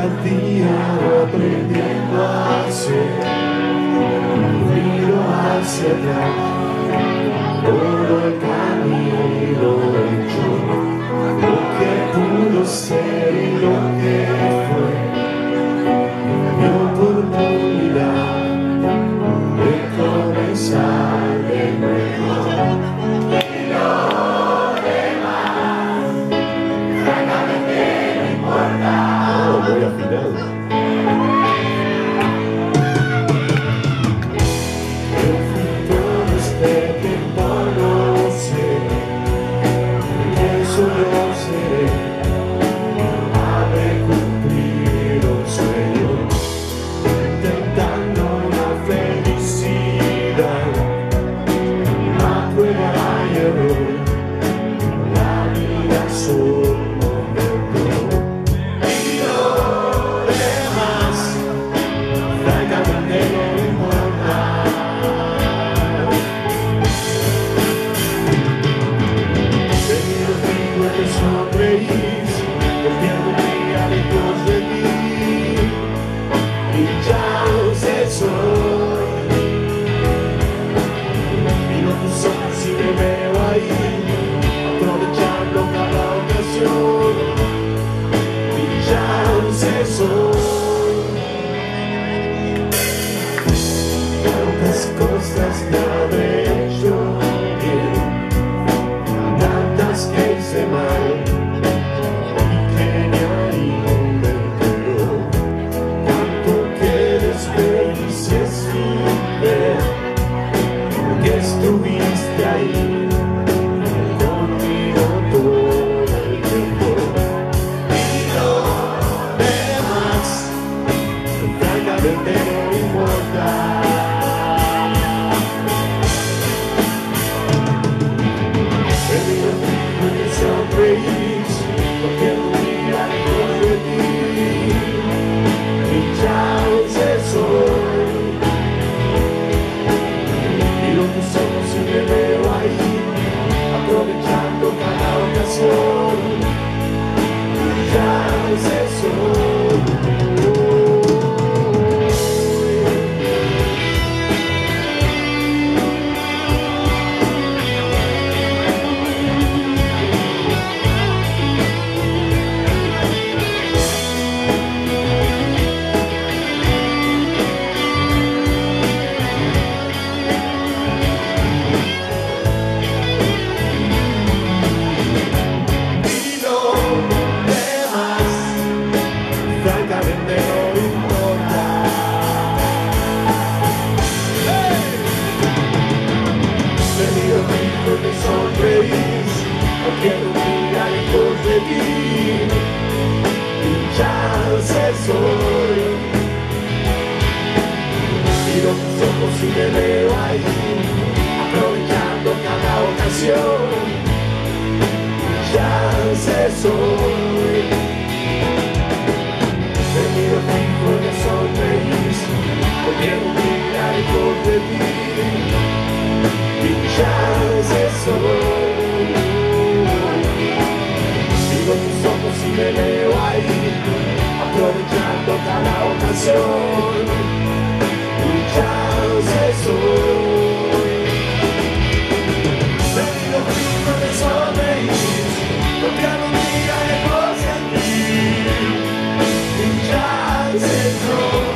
día a día aprendiendo a hacer, miro hacia atrás, todo el camino hecho, lo que pudo ser y lo que fue, mi oportunidad de comenzar de nuevo. Chance.